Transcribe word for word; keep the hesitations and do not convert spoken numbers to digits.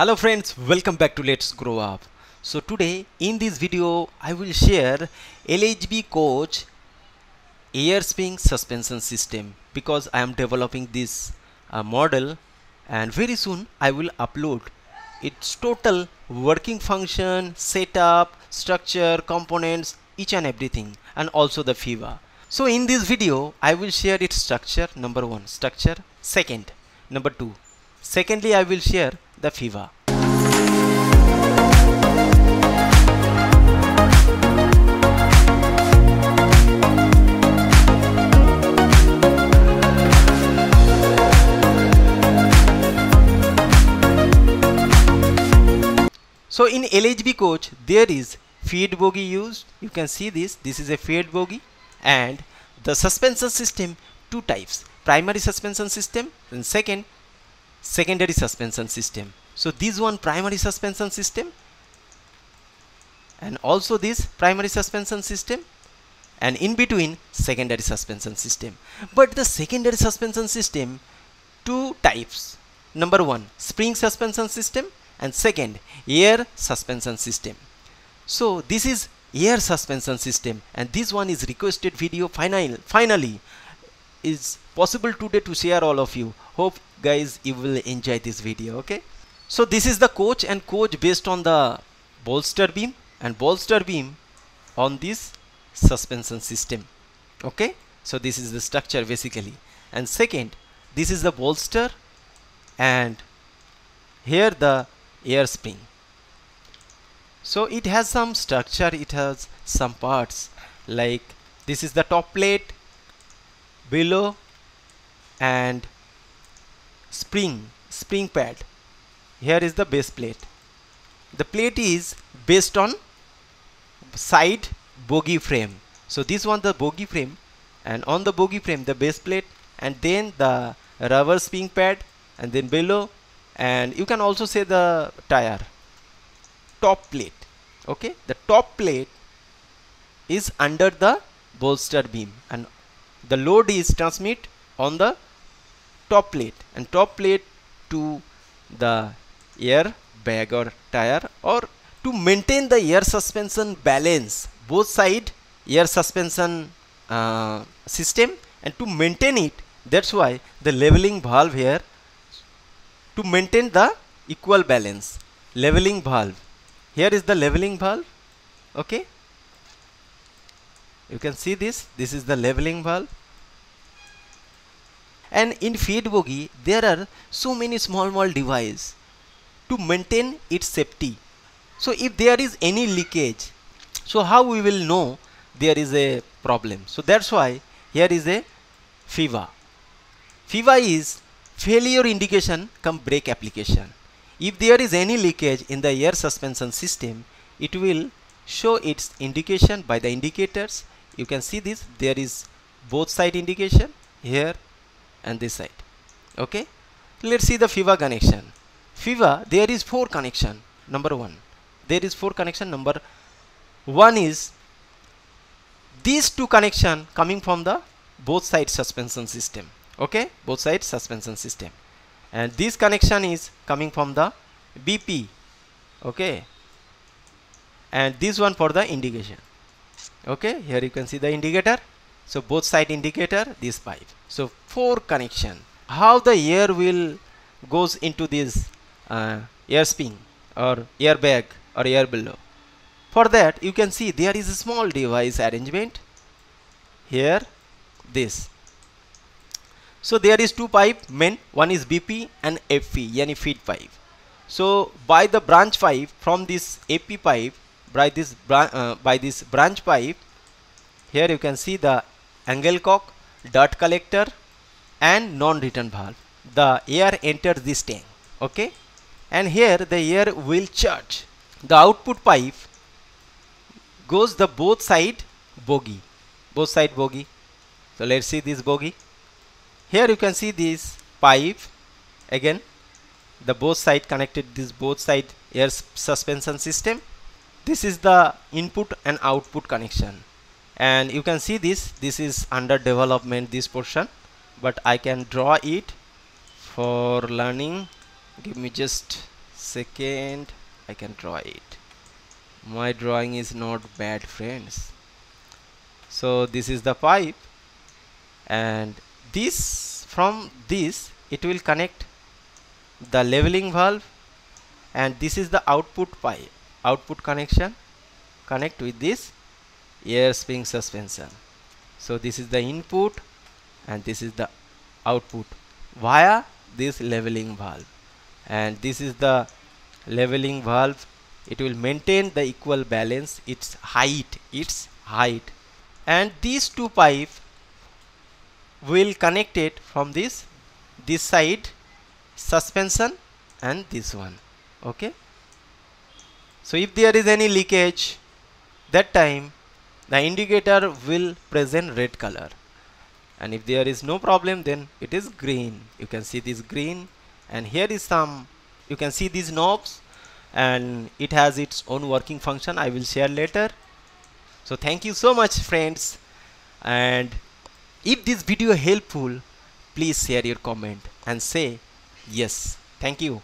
Hello friends, welcome back to Let's Grow Up. So today in this video I will share L H B coach air spring suspension system, because I am developing this uh, model and very soon I will upload its total working function, setup, structure, components, each and everything, and also the FIBA. So in this video I will share its structure, number one structure, second number two secondly I will share the FIBA. So in L H B coach there is Fiat bogie used. You can see this. This is a Fiat bogie, and the suspension system two types: primary suspension system and second secondary suspension system. So this one primary suspension system, and also this primary suspension system, and in between secondary suspension system. But the secondary suspension system two types: number one spring suspension system and second air suspension system. So this is air suspension system, and this one is requested video. Final finally is possible today to share all of you. Hope guys you will enjoy this video. Okay, so this is the coach, and coach based on the bolster beam, and bolster beam on this suspension system. Okay, so this is the structure basically, and second this is the bolster, and here the air spring. So it has some structure, it has some parts, like this is the top plate, below, and spring spring pad. Here is the base plate. The plate is based on side bogie frame. So this one the bogie frame, and on the bogie frame the base plate, and then the rubber spring pad, and then below, and you can also say the tire top plate. Okay, the top plate is under the bolster beam, and the load is transmit on the top plate, and top plate to the air bag or tire, or to maintain the air suspension balance, both side air suspension uh, system, and to maintain it, that's why the leveling valve here, to maintain the equal balance. Leveling valve, here is the leveling valve. Okay, you can see this. This is the leveling valve. And in Fiat bogie there are so many small small devices to maintain its safety. So if there is any leakage, so how we will know there is a problem? So that's why here is a FIBA. FIBA is failure indication come brake application. If there is any leakage in the air suspension system, it will show its indication by the indicators. You can see this. There is both side indication here and this side. Okay, let's see the FIBA connection. FIBA, there is four connection. Number one, there is four connection. Number one is these two connection coming from the both side suspension system. Okay, both side suspension system, and this connection is coming from the B P. Okay, and this one for the indication. Okay, here you can see the indicator. So both side indicator, this pipe. So four connection. How the air will goes into this uh, air spring or air bag or air below? For that you can see there is a small device arrangement here, this. So there is two pipe main. One is B P and F P, yani feed pipe. So by the branch pipe from this A P pipe, by this uh, by this branch pipe, here you can see the angle cock, dart collector, and non-return valve. The air enters this tank. Okay, and here the air will charge. The output pipe goes the both side bogie, both side bogie. So let's see this bogie. Here you can see this pipe again. The both side connected this both side air suspension system. This is the input and output connection, and you can see this. This is under development, this portion, but I can draw it for learning. Give me just second I can draw it. My drawing is not bad, friends. So this is the pipe, and this, from this it will connect the leveling valve, and this is the output pipe, output connection connect with this air spring suspension. So this is the input and this is the output via this leveling valve, and this is the leveling valve. It will maintain the equal balance, its height, its height, and these two pipes will connect it from this this side suspension and this one. Okay, so if there is any leakage, that time the indicator will present red color, and if there is no problem, then it is green. You can see this green, and here is some, you can see these knobs, and it has its own working function. I will share later. So thank you so much, friends, and if this video helpful, please share your comment and say yes. Thank you.